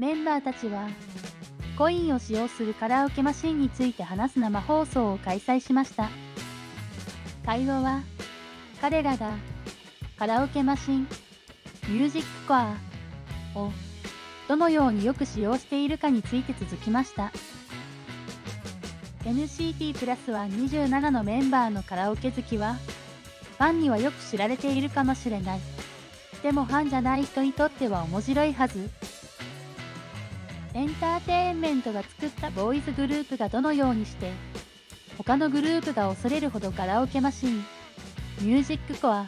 メンバーたちはコインを使用するカラオケマシンについて話す生放送を開催しました。会話は彼らがカラオケマシン、ミュージックコアをどのようによく使用しているかについて続きました。NCT プラスは27のメンバーのカラオケ好きはファンにはよく知られているかもしれない。でもファンじゃない人にとっては面白いはず。エンターテインメントが作ったボーイズグループがどのようにして他のグループが恐れるほどカラオケマシン、ミュージックコア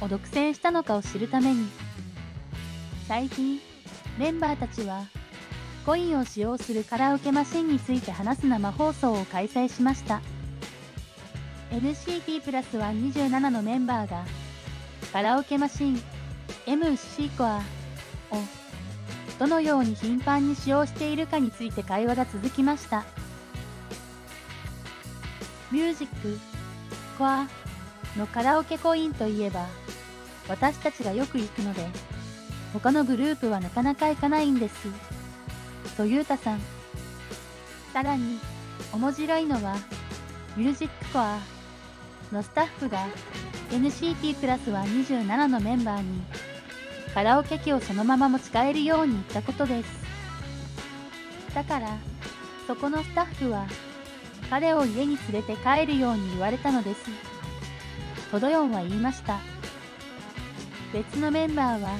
を独占したのかを知るために、最近メンバーたちはコインを使用するカラオケマシンについて話す生放送を開催しました。NCT プラスは27のメンバーがカラオケマシン MC コアをどのように頻繁に使用しているかについて会話が続きました。ミュージックコアのカラオケコインといえば私たちがよく行くので他のグループはなかなか行かないんです。とゆうたさん。さらに面白いのはミュージックコアのスタッフが NCT プラスは27のメンバーにカラオケ機をそのまま持ち帰るように言ったことです。だからそこのスタッフは彼を家に連れて帰るように言われたのです。とどよんは言いました。別のメンバーは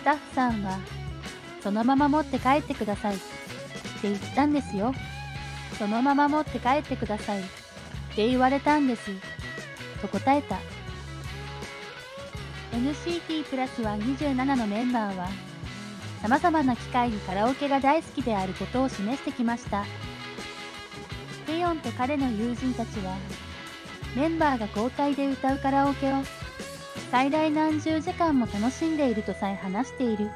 スタッフさんはそのまま持って帰ってくださいって言ったんですよ。そのまま持って帰ってくださいって言われたんです。と答えた。NCT プラスは27のメンバーはさまざまな機会にカラオケが大好きであることを示してきました。テヨンと彼の友人たちはメンバーが交代で歌うカラオケを最大何十時間も楽しんでいるとさえ話している。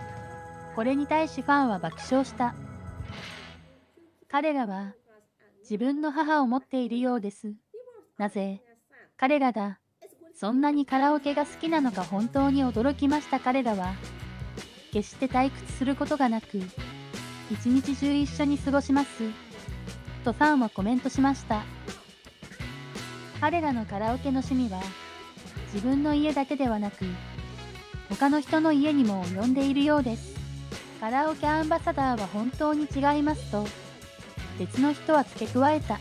これに対しファンは爆笑した。彼らは自分の母を持っているようです。なぜ彼らがそんなにカラオケが好きなのか本当に驚きました。彼らは決して退屈することがなく一日中一緒に過ごしますとファンはコメントしました。彼らのカラオケの趣味は自分の家だけではなく他の人の家にも及んでいるようです。カラオケアンバサダーは本当に違いますと別の人は付け加えた。